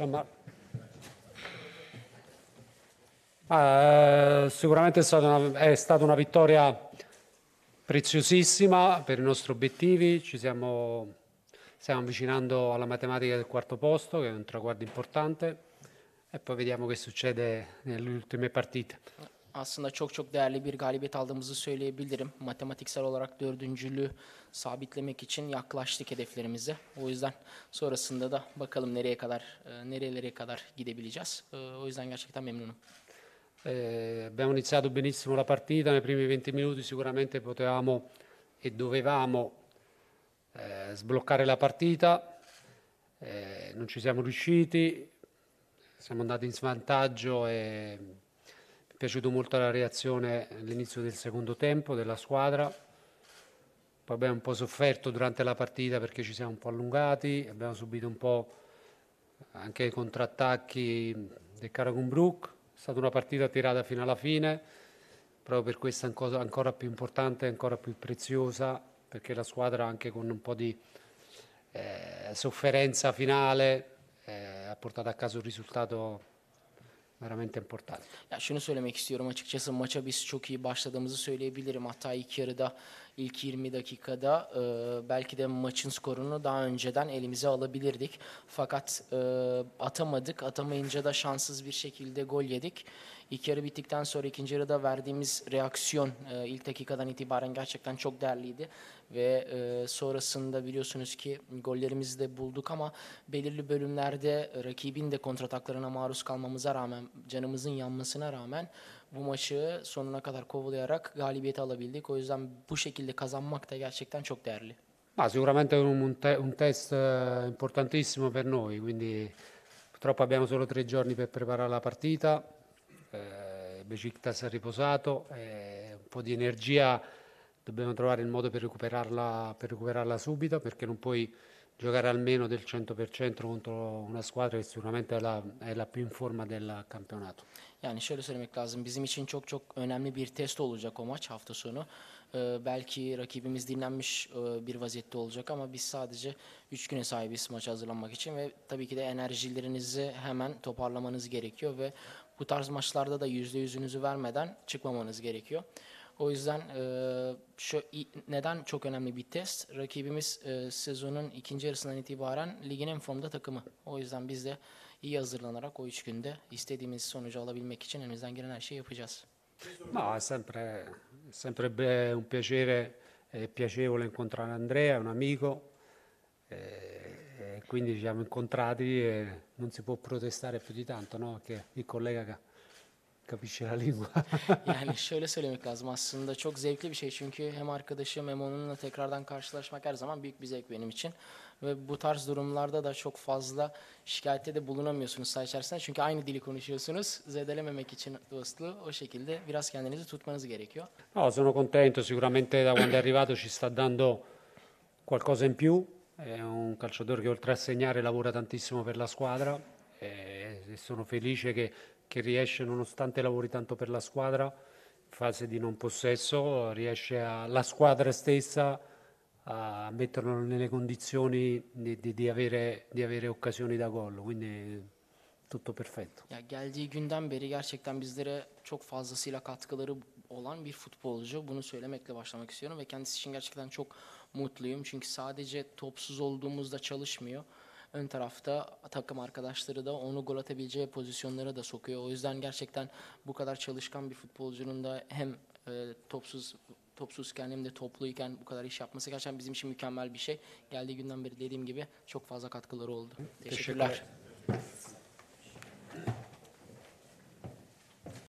Insomma, sicuramente è stata una vittoria preziosissima per i nostri obiettivi. Stiamo avvicinando alla matematica del quarto posto, che è un traguardo importante. E poi vediamo che succede nelle ultime partite. Aslında çok değerli bir galibiyet aldığımızı söyleyebilirim. Matematiksel olarak dördüncülüğü sabitlemek için yaklaştık hedeflerimize. O yüzden sonrasında da bakalım nerelere kadar gidebileceğiz. O yüzden gerçekten memnunum. Abbiamo iniziato benissimo la partita, nei primi 20 minuti sicuramente potevamo e dovevamo sbloccare la partita. Non ci siamo riusciti. Siamo andati in svantaggio e mi è piaciuta molto la reazione all'inizio del secondo tempo della squadra. Poi abbiamo un po' sofferto durante la partita perché ci siamo un po' allungati, abbiamo subito un po' anche i contrattacchi del Karagümrük. È stata una partita tirata fino alla fine, proprio per questo ancora più importante, ancora più preziosa, perché la squadra anche con un po' di sofferenza finale ha portato a casa un risultato veramente importante. Ya şunu söylemek istiyorum açıkçası, maça biz çok iyi başladığımızı söyleyebilirim. Hatta ilk yarıda, ilk 20 dakikada belki de maçın skorunu daha önceden elimize alabilirdik. Fakat atamadık. Atamayınca da şanssız bir şekilde gol yedik. İlk yarı bittikten sonra ikinci yarıda verdiğimiz reaksiyon ilk dakikadan itibaren gerçekten çok değerliydi. Ve sonrasında biliyorsunuz ki gollerimizi de bulduk ama belirli bölümlerde rakibin de kontrataklarına maruz kalmamıza rağmen, canımızın yanmasına rağmen bu maçı sonuna kadar kovalayarak galibiyeti alabildik. O yüzden bu şekilde kazanmak da gerçekten çok değerli. Ma sicuramente un test importantissimo per noi, quindi purtroppo abbiamo solo 3 giorni per preparare la partita. Beşiktaş ha riposato, un po' di energia dobbiamo trovare il modo per recuperarla subito, perché non puoi giocare almeno del 100% contro una squadra che sicuramente è la più in forma del campionato. Yani şöyle söylemek lazım, bizim için çok önemli bir test olacak o maç hafta sonu. Belki rakibimiz dinlenmiş bir vaziyette olacak ama biz sadece 3 güne sahibiz maça hazırlanmak için ve tabii ki de enerjilerinizi hemen toparlamanız gerekiyor ve bu tarz maçlarda da %100'ünüzü vermeden çıkmamanız gerekiyor. O yüzden neden çok önemli bir test? Rakibimiz sezonun ikinci yarısından itibaren ligin en formda takımı. O yüzden biz de iyi hazırlanarak o 3 günde istediğimiz sonucu alabilmek için elimizden gelen her şeyi yapacağız. No, è sempre un piacere, è piacevole incontrare Andrea, è un amico. E quindi ci siamo incontrati e non si può protestare più di tanto, no? Che il collega capisce la lingua. Yani şöyle söylemek lazım, aslında çok zevkli bir şey çünkü hem arkadaşım hem onunla tekrardan karşılaşmak her zaman büyük bir zevk benim için. Ve bu tarz durumlarda da çok fazla şikayette de bulunamıyorsunuz saha içerisinde çünkü aynı dili konuşuyorsunuz. Zedelememek için dostluğu o şekilde biraz kendinizi tutmanız gerekiyor. No, sono contento, sicuramente da quando è arrivato ci sta dando qualcosa in più. È un calciatore che oltre a segnare lavora tantissimo per la squadra e sono felice che riesce, nonostante lavori tanto per la squadra, in fase di non possesso riesce la squadra stessa a metterlo nelle condizioni di avere occasioni da gol, quindi tutto perfetto. Ya geldiği günden beri gerçekten bizlere çok fazlasıyla katkıları olan bir futbolcu. Bunu söylemekle başlamak istiyorum ve kendisi için gerçekten çok mutluyum. Çünkü sadece topsuz olduğumuzda çalışmıyor. Ön tarafta takım arkadaşları da onu gol atabileceği pozisyonlara da sokuyor. O yüzden gerçekten bu kadar çalışkan bir futbolcunun da hem topsuzken hem de topluyken bu kadar iş yapması gerçekten bizim için mükemmel bir şey. Geldiği günden beri dediğim gibi çok fazla katkıları oldu. Teşekkürler.